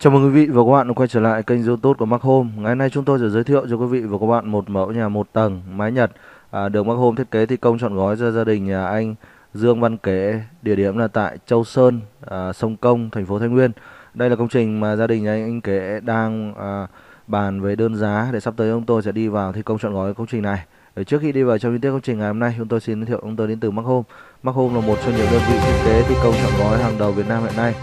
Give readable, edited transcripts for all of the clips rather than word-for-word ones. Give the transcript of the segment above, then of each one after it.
Chào mừng quý vị và các bạn đã quay trở lại kênh YouTube của MAXHOME. Ngày nay chúng tôi sẽ giới thiệu cho quý vị và các bạn một mẫu nhà một tầng mái Nhật được MAXHOME thiết kế thi công trọn gói cho gia đình nhà anh Dương Văn Kế, địa điểm là tại Châu Sơn, Sông Công, thành phố Thái Nguyên. Đây là công trình mà gia đình nhà anh Kế đang bàn về đơn giá để sắp tới chúng tôi sẽ đi vào thi công trọn gói công trình này. Trước khi đi vào trong chi tiết công trình ngày hôm nay, chúng tôi xin giới thiệu chúng tôi đến từ MAXHOME. MAXHOME là một trong nhiều đơn vị thiết kế thi công trọn gói hàng đầu Việt Nam hiện nay.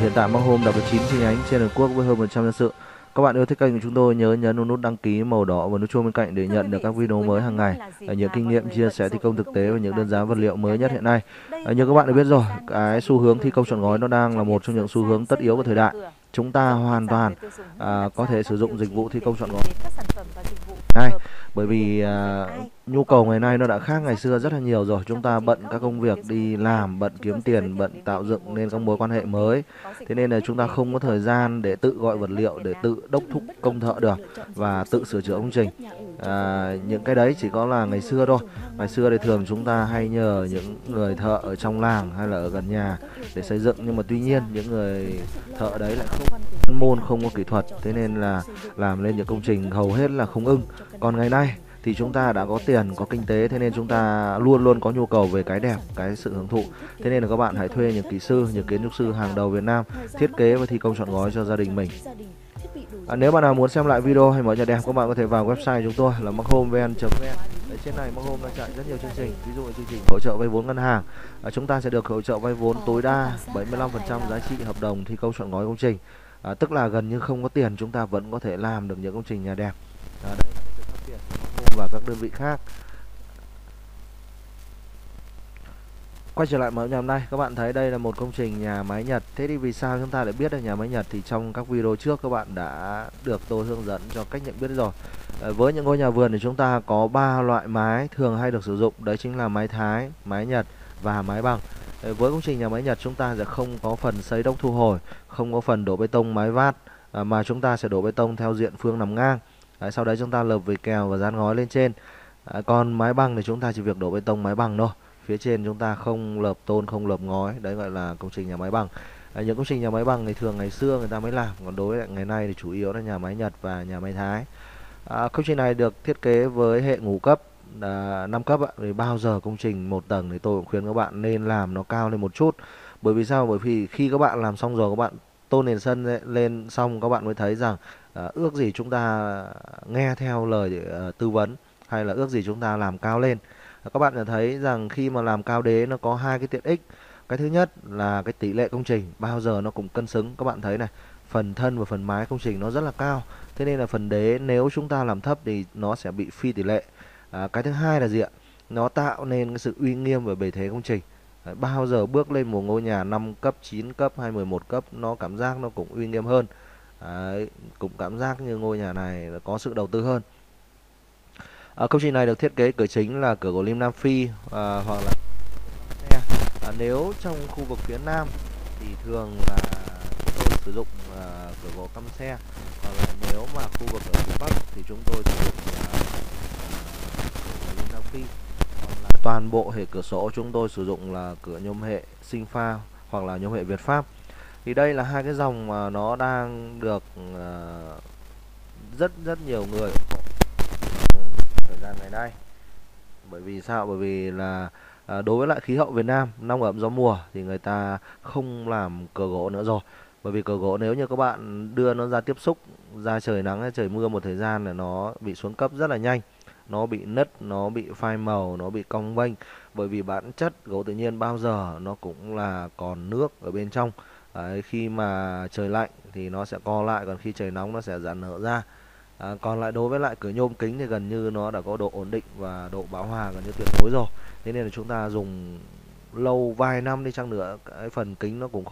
Hiện tại MAXHOME đặt 9 chi nhánh trên toàn quốc với hơn 100 nhân sự. Các bạn yêu thích kênh của chúng tôi nhớ nhấn nút đăng ký màu đỏ và nút chuông bên cạnh để nhận được các video mới hàng ngày, những kinh nghiệm chia sẻ thi công thực tế và những đơn giá vật liệu mới nhất hiện nay. Như các bạn đã biết rồi, cái xu hướng thi công trọn gói nó đang là một trong những xu hướng tất yếu của thời đại. Chúng ta hoàn toàn có thể sử dụng dịch vụ thi công trọn gói này, bởi vì nhu cầu ngày nay nó đã khác ngày xưa rất là nhiều rồi. Chúng ta bận các công việc đi làm, bận kiếm tiền, bận tạo dựng nên các mối quan hệ mới. Thế nên là chúng ta không có thời gian để tự gọi vật liệu, để tự đốc thúc công thợ được và tự sửa chữa công trình. Những cái đấy chỉ có là ngày xưa thôi. Ngày xưa thì thường chúng ta hay nhờ những người thợ ở trong làng hay là ở gần nhà để xây dựng. Nhưng mà tuy nhiên những người thợ đấy lại không chuyên môn, không có kỹ thuật. Thế nên là làm lên những công trình hầu hết là không ưng. Còn ngày nay thì chúng ta đã có tiền, có kinh tế, thế nên chúng ta luôn luôn có nhu cầu về cái đẹp, cái sự hưởng thụ. Thế nên là các bạn hãy thuê những kỹ sư, những kiến trúc sư hàng đầu Việt Nam thiết kế và thi công trọn gói cho gia đình mình. Nếu bạn nào muốn xem lại video hay mẫu nhà đẹp, các bạn có thể vào website chúng tôi là maxhomevn.com. Trên này MAXHOME đang chạy rất nhiều chương trình, ví dụ là chương trình hỗ trợ vay vốn ngân hàng. Chúng ta sẽ được hỗ trợ vay vốn tối đa 75% giá trị hợp đồng thi công trọn gói công trình. Tức là gần như không có tiền chúng ta vẫn có thể làm được những công trình nhà đẹp. Đấy là sự phát triển của MAXHOME và các đơn vị khác. Quay trở lại mẫu nhà hôm nay, các bạn thấy đây là một công trình nhà mái Nhật. Thế thì vì sao chúng ta lại biết được nhà mái Nhật? Thì trong các video trước các bạn đã được tôi hướng dẫn cho cách nhận biết rồi. Với những ngôi nhà vườn thì chúng ta có 3 loại mái thường hay được sử dụng. Đấy chính là mái Thái, mái Nhật và mái bằng. Với công trình nhà mái Nhật chúng ta sẽ không có phần xây đốc thu hồi, không có phần đổ bê tông mái vát, mà chúng ta sẽ đổ bê tông theo diện phương nằm ngang. Sau đấy chúng ta lợp vỉ kèo và dán ngói lên trên. Còn mái bằng thì chúng ta chỉ việc đổ bê tông mái bằng thôi. Phía trên chúng ta không lợp tôn, không lợp ngói. Đấy gọi là công trình nhà mái bằng. Những công trình nhà mái bằng thì thường ngày xưa người ta mới làm. Còn đối với ngày nay thì chủ yếu là nhà mái Nhật và nhà mái Thái. Công trình này được thiết kế với hệ ngũ cấp, 5 cấp. Thì bao giờ công trình một tầng thì tôi cũng khuyên các bạn nên làm nó cao lên một chút. Bởi vì sao? Bởi vì khi các bạn làm xong rồi, các bạn tôn nền sân lên xong, các bạn mới thấy rằng ước gì chúng ta nghe theo lời tư vấn, hay là ước gì chúng ta làm cao lên. Các bạn đã thấy rằng khi mà làm cao đế nó có hai cái tiện ích. Cái thứ nhất là cái tỷ lệ công trình bao giờ nó cũng cân xứng. Các bạn thấy này, phần thân và phần mái công trình nó rất là cao. Thế nên là phần đế nếu chúng ta làm thấp thì nó sẽ bị phi tỷ lệ. Cái thứ hai là gì ạ? Nó tạo nên cái sự uy nghiêm và bề thế công trình. Bao giờ bước lên một ngôi nhà 5 cấp, 9 cấp hay 11 cấp nó cảm giác nó cũng uy nghiêm hơn. Cũng cảm giác như ngôi nhà này có sự đầu tư hơn. Công trình này được thiết kế cửa chính là cửa gỗ lim Nam Phi hoặc là nếu trong khu vực phía Nam thì thường là chúng tôi sử dụng cửa gỗ căm xe, hoặc là nếu mà khu vực ở phía Bắc thì chúng tôi sử dụng cửa gỗ lim Nam Phi, hoặc là toàn bộ hệ cửa sổ chúng tôi sử dụng là cửa nhôm hệ Xingfa hoặc là nhôm hệ Việt Pháp. Thì đây là hai cái dòng mà nó đang được rất nhiều người ủng hộ thời gian ngày nay. Bởi vì sao? Bởi vì là đối với lại khí hậu Việt Nam nóng ẩm gió mùa thì người ta không làm cửa gỗ nữa rồi. Bởi vì cửa gỗ nếu như các bạn đưa nó ra tiếp xúc, ra trời nắng hay trời mưa một thời gian là nó bị xuống cấp rất là nhanh. Nó bị nứt, nó bị phai màu, nó bị cong vênh. Bởi vì bản chất gỗ tự nhiên bao giờ nó cũng là còn nước ở bên trong. Khi mà trời lạnh thì nó sẽ co lại, còn khi trời nóng nó sẽ giãn nở ra. Còn lại đối với lại cửa nhôm kính thì gần như nó đã có độ ổn định và độ bão hòa gần như tuyệt đối rồi. Thế nên là chúng ta dùng lâu vài năm đi chăng nữa, cái phần kính nó cũng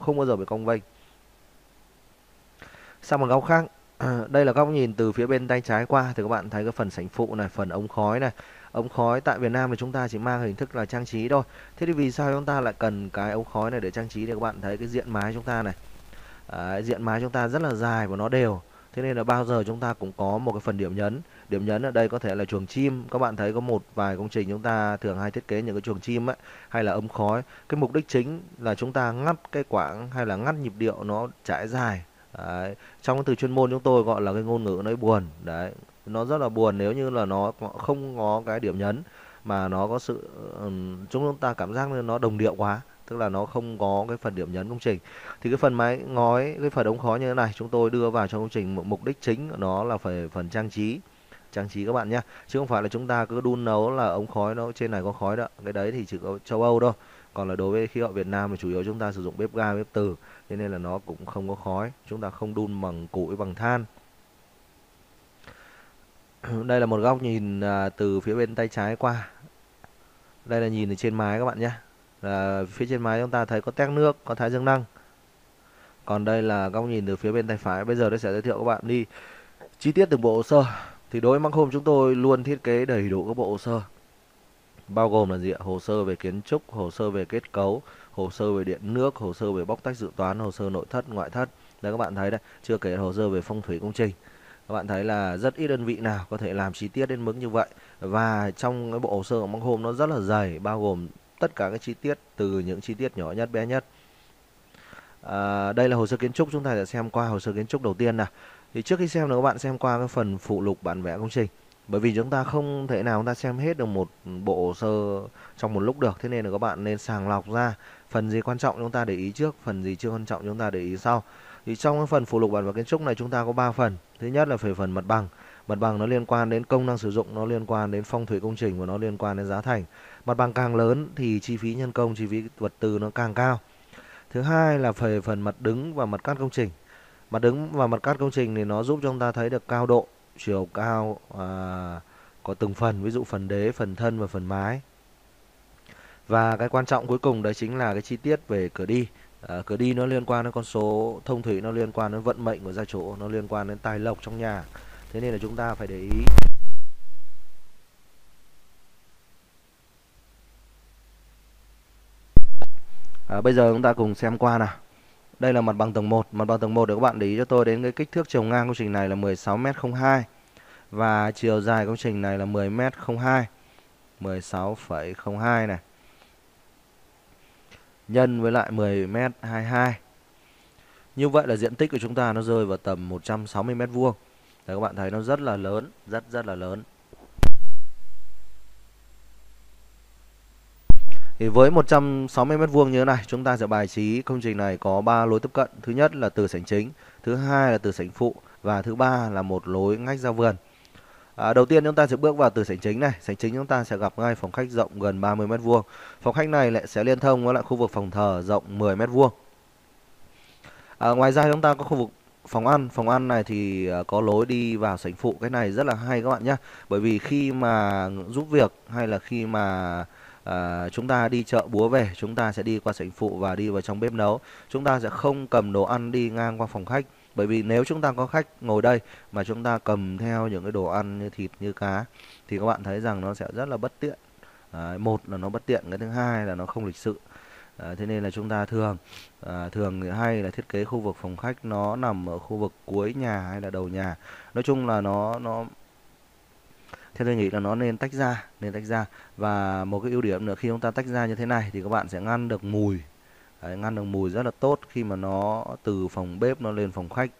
không bao giờ bị cong vênh. Sang một góc khác, đây là góc nhìn từ phía bên tay trái qua thì các bạn thấy cái phần sảnh phụ này, phần ống khói này. Ống khói tại Việt Nam thì chúng ta chỉ mang hình thức là trang trí thôi. Thế thì vì sao chúng ta lại cần cái ống khói này để trang trí? Thì các bạn thấy cái diện mái chúng ta này, diện mái chúng ta rất là dài và nó đều. Thế nên là bao giờ chúng ta cũng có một cái phần điểm nhấn. Điểm nhấn ở đây có thể là chuồng chim. Các bạn thấy có một vài công trình chúng ta thường hay thiết kế những cái chuồng chim ấy, hay là ống khói. Cái mục đích chính là chúng ta ngắt cái quãng hay là ngắt nhịp điệu nó trải dài Đấy. Trong cái từ chuyên môn chúng tôi gọi là cái ngôn ngữ nó buồn. Đấy, nó rất là buồn nếu như là nó không có cái điểm nhấn, mà nó có sự chúng ta cảm giác nó đồng điệu quá, tức là nó không có cái phần điểm nhấn công trình. Thì cái phần mái ngói, cái phần ống khói như thế này chúng tôi đưa vào trong công trình, mục đích chính của nó là phải phần trang trí các bạn nhé, chứ không phải là chúng ta cứ đun nấu là ống khói nó trên này có khói đó. Cái đấy thì chỉ có châu Âu thôi, còn là đối với khí hậu Việt Nam thì chủ yếu chúng ta sử dụng bếp ga, bếp từ, cho nên là nó cũng không có khói, chúng ta không đun bằng củi, bằng than. Đây là một góc nhìn từ phía bên tay trái qua, đây là nhìn từ trên mái các bạn nhé. Phía trên mái chúng ta thấy có tét nước, có thái dương năng. Còn đây là góc nhìn từ phía bên tay phải. Bây giờ tôi sẽ giới thiệu các bạn đi chi tiết từng bộ hồ sơ. Thì đối với MAXHOME chúng tôi luôn thiết kế đầy đủ các bộ hồ sơ, bao gồm là gì ạ? Hồ sơ về kiến trúc, hồ sơ về kết cấu, hồ sơ về điện nước, hồ sơ về bóc tách dự toán, hồ sơ nội thất, ngoại thất. Đấy các bạn thấy đây, chưa kể hồ sơ về phong thủy công trình. Các bạn thấy là rất ít đơn vị nào có thể làm chi tiết đến mức như vậy. Và trong cái bộ hồ sơ của MAXHOME nó rất là dày, bao gồm tất cả các chi tiết, từ những chi tiết nhỏ nhất, bé nhất. Đây là hồ sơ kiến trúc, chúng ta sẽ xem qua hồ sơ kiến trúc đầu tiên nào. Thì trước khi xem là các bạn xem qua cái phần phụ lục bản vẽ công trình, bởi vì chúng ta không thể nào chúng ta xem hết được một bộ hồ sơ trong một lúc được. Thế nên là các bạn nên sàng lọc ra phần gì quan trọng chúng ta để ý trước, phần gì chưa quan trọng chúng ta để ý sau. Thì trong cái phần phụ lục bản vẽ kiến trúc này chúng ta có 3 phần. Thứ nhất là về phần mặt bằng. Mặt bằng nó liên quan đến công năng sử dụng, nó liên quan đến phong thủy công trình và nó liên quan đến giá thành. Mặt bằng càng lớn thì chi phí nhân công, chi phí vật tư nó càng cao. Thứ hai là về phần mặt đứng và mặt cắt công trình. Mặt đứng và mặt cắt công trình thì nó giúp chúng ta thấy được cao độ, chiều cao có từng phần, ví dụ phần đế, phần thân và phần mái. Và cái quan trọng cuối cùng đấy chính là cái chi tiết về cửa đi. Cửa đi nó liên quan đến con số thông thủy, nó liên quan đến vận mệnh của gia chủ, nó liên quan đến tài lộc trong nhà. Thế nên là chúng ta phải để ý. Bây giờ chúng ta cùng xem qua nào. Đây là mặt bằng tầng 1. Mặt bằng tầng 1 để các bạn để ý cho tôi đến cái kích thước chiều ngang công trình này là 16m02 và chiều dài công trình này là 10m02, 16,02 này, nhân với lại 10m22. Như vậy là diện tích của chúng ta nó rơi vào tầm 160m². Đấy, các bạn thấy nó rất là lớn, rất là lớn. Thì với 160m² như thế này, chúng ta sẽ bài trí công trình này có 3 lối tiếp cận. Thứ nhất là từ sảnh chính, thứ hai là từ sảnh phụ và thứ ba là một lối ngách ra vườn. Đầu tiên chúng ta sẽ bước vào từ sảnh chính này. Sảnh chính chúng ta sẽ gặp ngay phòng khách rộng gần 30m². Phòng khách này lại sẽ liên thông với lại khu vực phòng thờ rộng 10m². Ngoài ra chúng ta có khu vực phòng ăn này thì có lối đi vào sảnh phụ. Cái này rất là hay các bạn nhé, bởi vì khi mà giúp việc hay là khi mà chúng ta đi chợ búa về, chúng ta sẽ đi qua sảnh phụ và đi vào trong bếp nấu. Chúng ta sẽ không cầm đồ ăn đi ngang qua phòng khách, bởi vì nếu chúng ta có khách ngồi đây mà chúng ta cầm theo những cái đồ ăn như thịt, như cá thì các bạn thấy rằng nó sẽ rất là bất tiện. Một là nó bất tiện, cái thứ hai là nó không lịch sự. Thế nên là chúng ta thường thì hay là thiết kế khu vực phòng khách nó nằm ở khu vực cuối nhà hay là đầu nhà. Nói chung là nó theo tôi nghĩ là nó nên tách ra, và một cái ưu điểm nữa khi chúng ta tách ra như thế này thì các bạn sẽ ngăn được mùi. Đấy, ngăn được mùi rất là tốt khi mà nó từ phòng bếp nó lên phòng khách.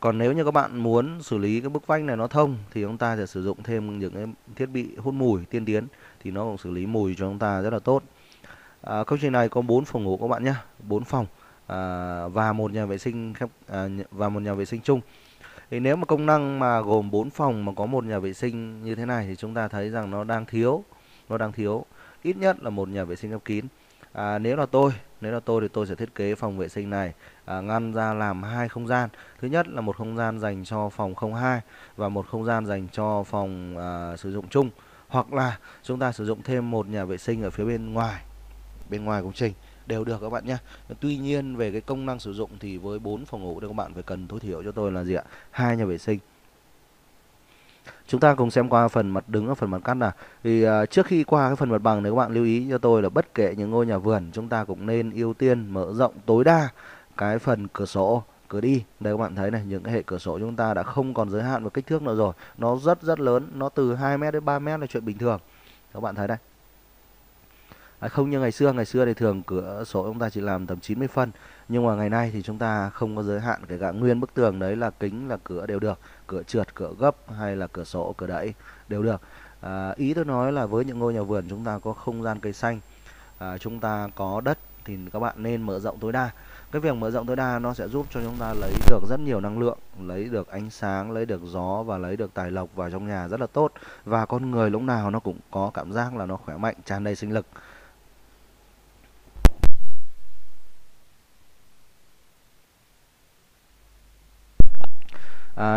Còn nếu như các bạn muốn xử lý cái bức vách này nó thông thì chúng ta sẽ sử dụng thêm những cái thiết bị hút mùi tiên tiến, thì nó cũng xử lý mùi cho chúng ta rất là tốt. Công trình này có 4 phòng ngủ các bạn nhé, 4 phòng và một nhà vệ sinh chung. Thì nếu mà công năng mà gồm 4 phòng mà có một nhà vệ sinh như thế này thì chúng ta thấy rằng nó đang thiếu, ít nhất là một nhà vệ sinh khép kín. Nếu là tôi thì tôi sẽ thiết kế phòng vệ sinh này ngăn ra làm 2 không gian. Thứ nhất là một không gian dành cho phòng 02 và một không gian dành cho phòng sử dụng chung, hoặc là chúng ta sử dụng thêm một nhà vệ sinh ở phía bên ngoài, công trình đều được các bạn nhé. Tuy nhiên về cái công năng sử dụng thì với 4 phòng ngủ thì các bạn phải cần tối thiểu cho tôi là gì ạ? 2 nhà vệ sinh. Chúng ta cùng xem qua phần mặt đứng và phần mặt cắt nào. Thì trước khi qua cái phần mặt bằng thì các bạn lưu ý cho tôi là bất kể những ngôi nhà vườn chúng ta cũng nên ưu tiên mở rộng tối đa cái phần cửa sổ, cửa đi. Đây các bạn thấy này, những cái hệ cửa sổ chúng ta đã không còn giới hạn về kích thước nữa rồi. Nó rất lớn, nó từ 2m đến 3m là chuyện bình thường. Các bạn thấy đây. Không như ngày xưa thì thường cửa sổ chúng ta chỉ làm tầm 90 phân, nhưng mà ngày nay thì chúng ta không có giới hạn, kể cả nguyên bức tường đấy là kính, là cửa đều được, cửa trượt, cửa gấp hay là cửa sổ, cửa đẩy đều được. Ý tôi nói là với những ngôi nhà vườn chúng ta có không gian cây xanh, chúng ta có đất thì các bạn nên mở rộng tối đa. Cái việc mở rộng tối đa nó sẽ giúp cho chúng ta lấy được rất nhiều năng lượng, lấy được ánh sáng, lấy được gió và lấy được tài lộc vào trong nhà rất là tốt. Và con người lúc nào nó cũng có cảm giác là nó khỏe mạnh, tràn đầy sinh lực.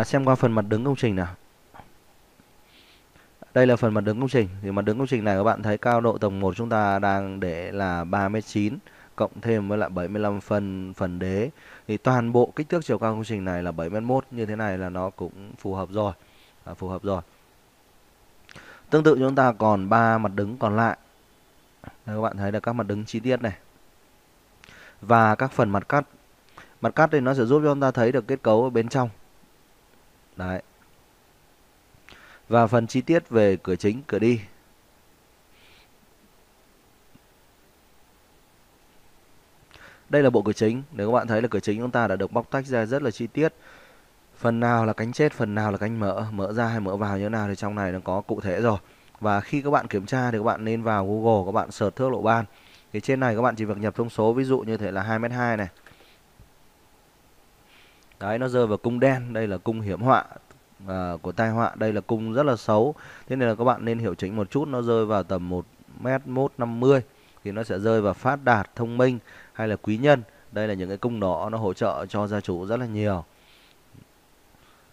Xem qua phần mặt đứng công trình nào. Đây là phần mặt đứng công trình. Thì mặt đứng công trình này các bạn thấy cao độ tầng 1 chúng ta đang để là 3,9 m cộng thêm với lại 75 phân phần đế. Thì toàn bộ kích thước chiều cao công trình này là 7,1 m, như thế này là nó cũng phù hợp rồi. Phù hợp rồi. Tương tự chúng ta còn 3 mặt đứng còn lại. Đây, các bạn thấy là các mặt đứng chi tiết này. Và các phần mặt cắt. Mặt cắt thì nó sẽ giúp cho chúng ta thấy được kết cấu ở bên trong. Đấy. Và phần chi tiết về cửa chính, cửa đi. Đây là bộ cửa chính. Nếu các bạn thấy là cửa chính chúng ta đã được bóc tách ra rất là chi tiết. Phần nào là cánh chết, phần nào là cánh mở ra hay mở vào như thế nào thì trong này nó có cụ thể rồi. Và khi các bạn kiểm tra thì các bạn nên vào Google, các bạn search thước lộ ban. Thì trên này các bạn chỉ việc nhập thông số, ví dụ như thế là 2,2 m này. Đấy, nó rơi vào cung đen, đây là cung hiểm họa của tai họa, đây là cung rất là xấu. Thế nên là các bạn nên hiểu chỉnh một chút, nó rơi vào tầm 1,150 m thì nó sẽ rơi vào phát đạt, thông minh hay là quý nhân. Đây là những cái cung đó nó hỗ trợ cho gia chủ rất là nhiều.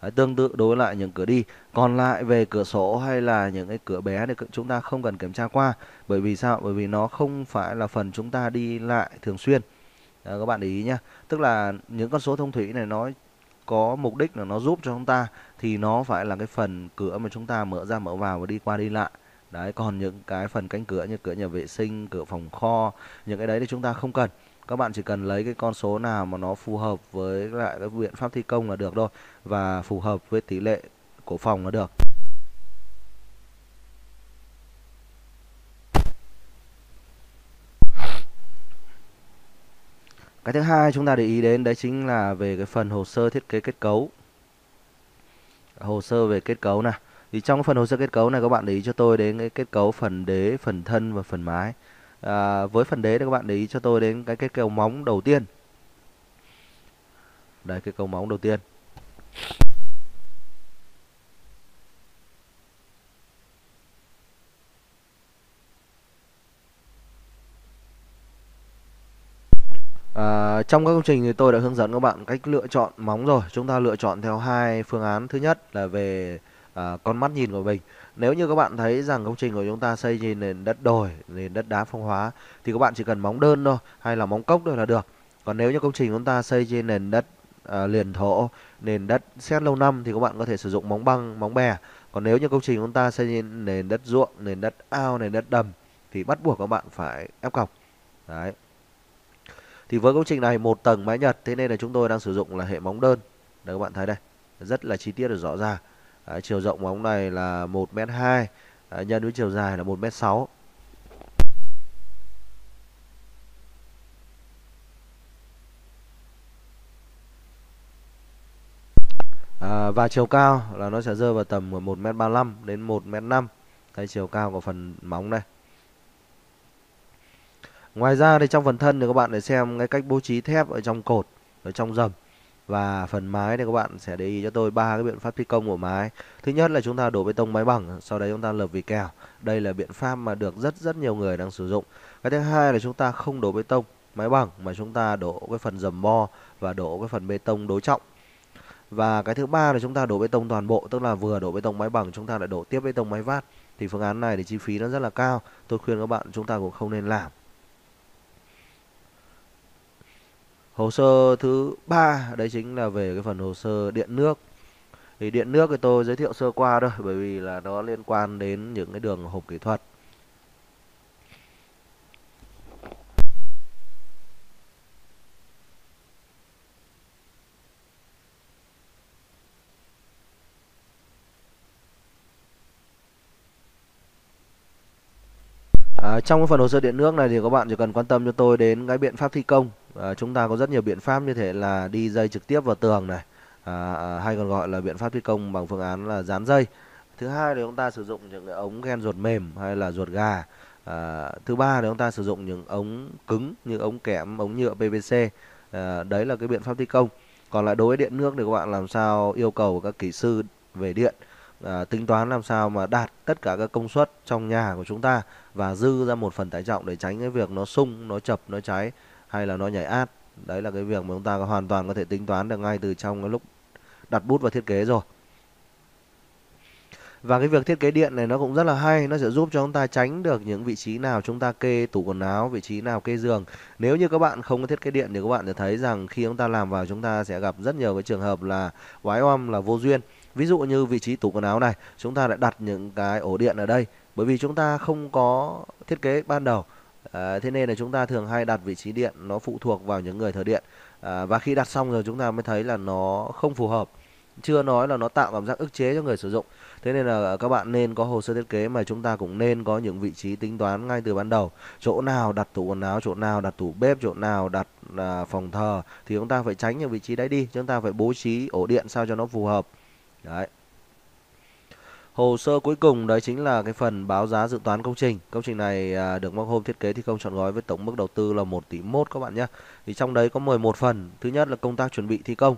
Đấy, tương tự đối với lại những cửa đi. Còn lại về cửa sổ hay là những cái cửa bé thì chúng ta không cần kiểm tra qua. Bởi vì sao? Bởi vì nó không phải là phần chúng ta đi lại thường xuyên. Các bạn để ý nhé, tức là những con số thông thủy này nó có mục đích là nó giúp cho chúng ta, thì nó phải là cái phần cửa mà chúng ta mở ra mở vào và đi qua đi lại. Đấy, còn những cái phần cánh cửa như cửa nhà vệ sinh, cửa phòng kho, những cái đấy thì chúng ta không cần. Các bạn chỉ cần lấy cái con số nào mà nó phù hợp với lại cái biện pháp thi công là được thôi, và phù hợp với tỷ lệ của phòng là được. Cái thứ hai chúng ta để ý đến đấy chính là về cái phần hồ sơ thiết kế kết cấu. Hồ sơ về kết cấu này. Thì trong phần hồ sơ kết cấu này các bạn để ý cho tôi đến cái kết cấu phần đế, phần thân và phần mái. Với phần đế thì các bạn để ý cho tôi đến cái kết cấu móng đầu tiên. Đây, kết cấu móng đầu tiên. Trong các công trình thì tôi đã hướng dẫn các bạn cách lựa chọn móng rồi. Chúng ta lựa chọn theo hai phương án. Thứ nhất là về con mắt nhìn của mình. Nếu như các bạn thấy rằng công trình của chúng ta xây trên nền đất đồi, nền đất đá phong hóa thì các bạn chỉ cần móng đơn thôi hay là móng cốc thôi là được. Còn nếu như công trình chúng ta xây trên nền đất liền thổ, nền đất sét lâu năm thì các bạn có thể sử dụng móng băng, móng bè. Còn nếu như công trình chúng ta xây trên nền đất ruộng, nền đất ao, nền đất đầm thì bắt buộc các bạn phải ép cọc. Đấy. Thì với công trình này một tầng mái Nhật, thế nên là chúng tôi đang sử dụng là hệ móng đơn. Đây các bạn thấy đây, rất là chi tiết và rõ ràng. Chiều rộng móng này là 1,2 m nhân với chiều dài là 1,6 m. Và chiều cao là nó sẽ rơi vào tầm 1,35 m đến 1,5 m. Đây, chiều cao của phần móng đây. Ngoài ra thì trong phần thân thì các bạn để xem cái cách bố trí thép ở trong cột, ở trong rầm. Và phần mái thì các bạn sẽ để ý cho tôi ba cái biện pháp thi công của mái. Thứ nhất là chúng ta đổ bê tông mái bằng, sau đấy chúng ta lợp vì kèo. Đây là biện pháp mà được rất nhiều người đang sử dụng. Cái thứ hai là chúng ta không đổ bê tông mái bằng mà chúng ta đổ cái phần rầm bo và đổ cái phần bê tông đối trọng. Và cái thứ ba là chúng ta đổ bê tông toàn bộ, tức là vừa đổ bê tông mái bằng chúng ta lại đổ tiếp bê tông mái vát. Thì phương án này thì chi phí nó rất là cao. Tôi khuyên các bạn chúng ta cũng không nên làm. Hồ sơ thứ ba đấy chính là về cái phần hồ sơ điện nước. Thì điện nước thì tôi giới thiệu sơ qua thôi, bởi vì là nó liên quan đến những cái đường hộp kỹ thuật. Trong cái phần hồ sơ điện nước này thì các bạn chỉ cần quan tâm cho tôi đến cái biện pháp thi công. Chúng ta có rất nhiều biện pháp như thế là đi dây trực tiếp vào tường này, hay còn gọi là biện pháp thi công bằng phương án là dán dây. Thứ hai là chúng ta sử dụng những cái ống ghen ruột mềm hay là ruột gà. Thứ ba là chúng ta sử dụng những ống cứng như ống kẽm, ống nhựa PVC. Đấy là cái biện pháp thi công. Còn lại đối với điện nước thì các bạn làm sao yêu cầu các kỹ sư về điện tính toán làm sao mà đạt tất cả các công suất trong nhà của chúng ta và dư ra một phần tải trọng để tránh cái việc nó sung, nó chập, nó cháy hay là nó nhảy át. Đấy là cái việc mà chúng ta hoàn toàn có thể tính toán được ngay từ trong cái lúc đặt bút và thiết kế rồi. Và cái việc thiết kế điện này nó cũng rất là hay, nó sẽ giúp cho chúng ta tránh được những vị trí nào chúng ta kê tủ quần áo, vị trí nào kê giường. Nếu như các bạn không có thiết kế điện thì các bạn sẽ thấy rằng khi chúng ta làm vào chúng ta sẽ gặp rất nhiều cái trường hợp là oái oăm, là vô duyên. Ví dụ như vị trí tủ quần áo này, chúng ta lại đặt những cái ổ điện ở đây bởi vì chúng ta không có thiết kế ban đầu. Thế nên là chúng ta thường hay đặt vị trí điện nó phụ thuộc vào những người thợ điện. Và khi đặt xong rồi chúng ta mới thấy là nó không phù hợp. Chưa nói là nó tạo cảm giác ức chế cho người sử dụng. Thế nên là các bạn nên có hồ sơ thiết kế mà chúng ta cũng nên có những vị trí tính toán ngay từ ban đầu. Chỗ nào đặt tủ quần áo, chỗ nào đặt tủ bếp, chỗ nào đặt phòng thờ thì chúng ta phải tránh những vị trí đấy đi. Chúng ta phải bố trí ổ điện sao cho nó phù hợp. Đấy. Hồ sơ cuối cùng đấy chính là cái phần báo giá dự toán công trình. Công trình này được MAXHOME thiết kế thi công trọn gói với tổng mức đầu tư là 1,1 tỷ các bạn nhé. Thì trong đấy có 11 phần. Thứ nhất là công tác chuẩn bị thi công.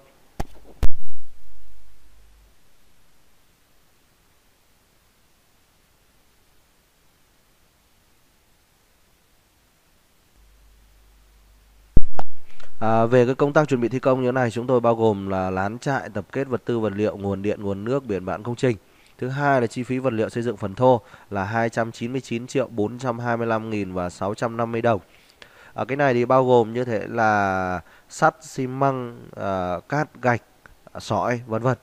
Về cái công tác chuẩn bị thi công như thế này chúng tôi bao gồm là lán trại, tập kết vật tư vật liệu, nguồn điện, nguồn nước, biển bản công trình. Thứ hai là chi phí vật liệu xây dựng phần thô là 299.425.650 đồng. Cái này thì bao gồm như thế là sắt, xi măng, cát, gạch, sỏi, vân vân.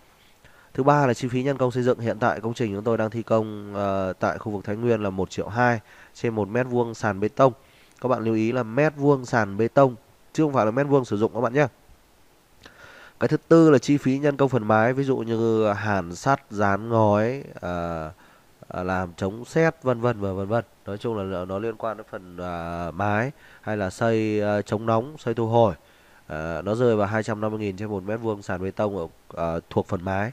Thứ ba là chi phí nhân công xây dựng. Hiện tại công trình chúng tôi đang thi công tại khu vực Thái Nguyên là 1,2 triệu trên 1 mét vuông sàn bê tông. Các bạn lưu ý là mét vuông sàn bê tông, chứ không phải là mét vuông sử dụng các bạn nhé. Cái thứ tư là chi phí nhân công phần mái, ví dụ như hàn sắt, dán ngói, làm chống sét, vân vân và vân vân. Nói chung là nó liên quan đến phần mái hay là xây chống nóng, xây thu hồi. Nó rơi vào 250.000 trên 1 mét vuông sàn bê tông ở thuộc phần mái.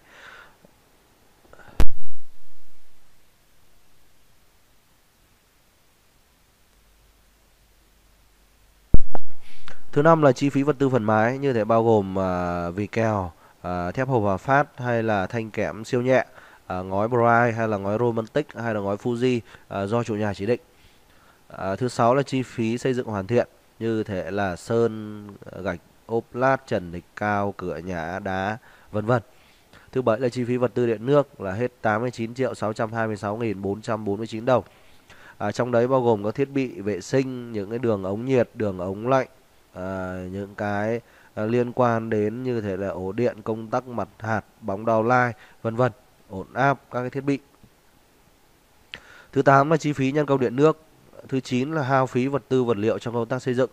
Thứ năm là chi phí vật tư phần mái, như thế bao gồm vì kèo, thép hộp hòa phát hay là thanh kẽm siêu nhẹ, ngói Bright hay là ngói Romantic hay là ngói Fuji do chủ nhà chỉ định. Thứ sáu là chi phí xây dựng hoàn thiện, như thế là sơn, gạch, ốp lát, trần thạch cao, cửa nhà, đá, vân vân. Thứ bảy là chi phí vật tư điện nước là hết 89.626.449 đồng. Trong đấy bao gồm các thiết bị vệ sinh, những cái đường ống nhiệt, đường ống lạnh, những cái liên quan đến như thế là ổ điện, công tắc, mặt hạt, bóng đào lai, vân vân, ổn áp các cái thiết bị. Thứ 8 là chi phí nhân công điện nước. Thứ 9 là hao phí vật tư vật liệu trong công tác xây dựng.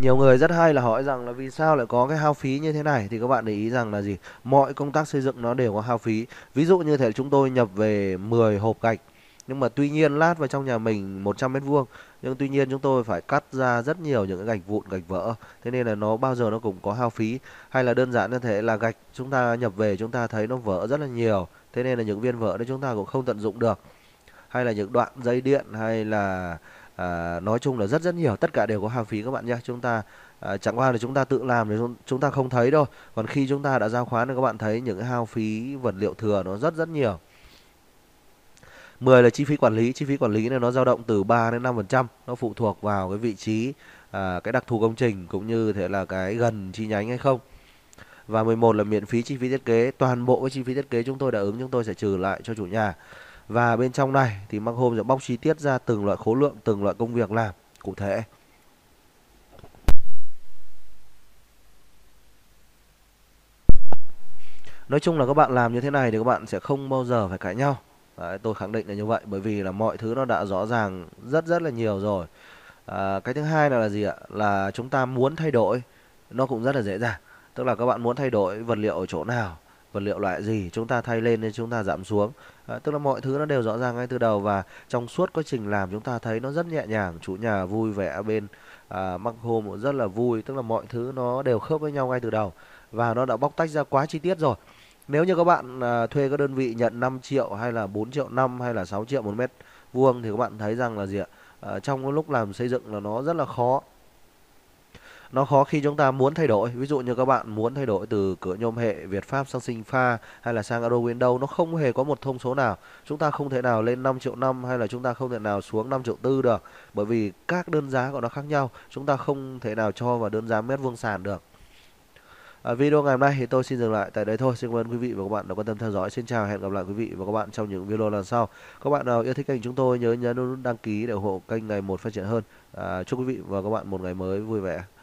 Nhiều người rất hay là hỏi rằng là vì sao lại có cái hao phí như thế này, thì các bạn để ý rằng là gì? Mọi công tác xây dựng nó đều có hao phí. Ví dụ như thế là chúng tôi nhập về 10 hộp gạch, nhưng mà tuy nhiên lát vào trong nhà mình 100 mét vuông, nhưng tuy nhiên chúng tôi phải cắt ra rất nhiều những cái gạch vụn, gạch vỡ. Thế nên là nó bao giờ nó cũng có hao phí. Hay là đơn giản như thế là gạch chúng ta nhập về chúng ta thấy nó vỡ rất là nhiều, thế nên là những viên vỡ đấy chúng ta cũng không tận dụng được. Hay là những đoạn dây điện hay là nói chung là rất nhiều, tất cả đều có hao phí các bạn nhé. Chúng ta chẳng qua là chúng ta tự làm thì chúng ta không thấy đâu. Còn khi chúng ta đã giao khoán thì các bạn thấy những cái hao phí vật liệu thừa nó rất nhiều. 10 là chi phí quản lý. Chi phí quản lý này nó dao động từ 3 đến 5%. Nó phụ thuộc vào cái vị trí, cái đặc thù công trình cũng như thế là cái gần chi nhánh hay không. Và 11 là miễn phí chi phí thiết kế. Toàn bộ cái chi phí thiết kế chúng tôi đã ứng chúng tôi sẽ trừ lại cho chủ nhà. Và bên trong này thì MAXHOME sẽ bóc chi tiết ra từng loại khối lượng, từng loại công việc làm cụ thể. Nói chung là các bạn làm như thế này thì các bạn sẽ không bao giờ phải cãi nhau. Đấy, tôi khẳng định là như vậy bởi vì là mọi thứ nó đã rõ ràng rất là nhiều rồi. Cái thứ hai là gì ạ? Là chúng ta muốn thay đổi nó cũng rất là dễ dàng. Tức là các bạn muốn thay đổi vật liệu ở chỗ nào, vật liệu loại gì chúng ta thay lên nên chúng ta giảm xuống. Tức là mọi thứ nó đều rõ ràng ngay từ đầu, và trong suốt quá trình làm chúng ta thấy nó rất nhẹ nhàng, chủ nhà vui vẻ, bên MAXHOME cũng rất là vui, tức là mọi thứ nó đều khớp với nhau ngay từ đầu và nó đã bóc tách ra quá chi tiết rồi. Nếu như các bạn thuê các đơn vị nhận 5 triệu hay là 4 triệu 5 hay là 6 triệu 1 mét vuông thì các bạn thấy rằng là gì ạ? Trong lúc làm xây dựng là nó rất là khó. Nó khó khi chúng ta muốn thay đổi. Ví dụ như các bạn muốn thay đổi từ cửa nhôm hệ Việt Pháp sang Xingfa hay là sang Aero Windows, nó không hề có một thông số nào. Chúng ta không thể nào lên 5 triệu 5 hay là chúng ta không thể nào xuống 5 triệu 4 được. Bởi vì các đơn giá của nó khác nhau. Chúng ta không thể nào cho vào đơn giá mét vuông sàn được. Video ngày hôm nay thì tôi xin dừng lại tại đây thôi. Xin cảm ơn quý vị và các bạn đã quan tâm theo dõi. Xin chào, hẹn gặp lại quý vị và các bạn trong những video lần sau. Các bạn nào yêu thích kênh chúng tôi nhớ nhấn nút đăng ký để ủng hộ kênh ngày một phát triển hơn. Chúc quý vị và các bạn một ngày mới vui vẻ.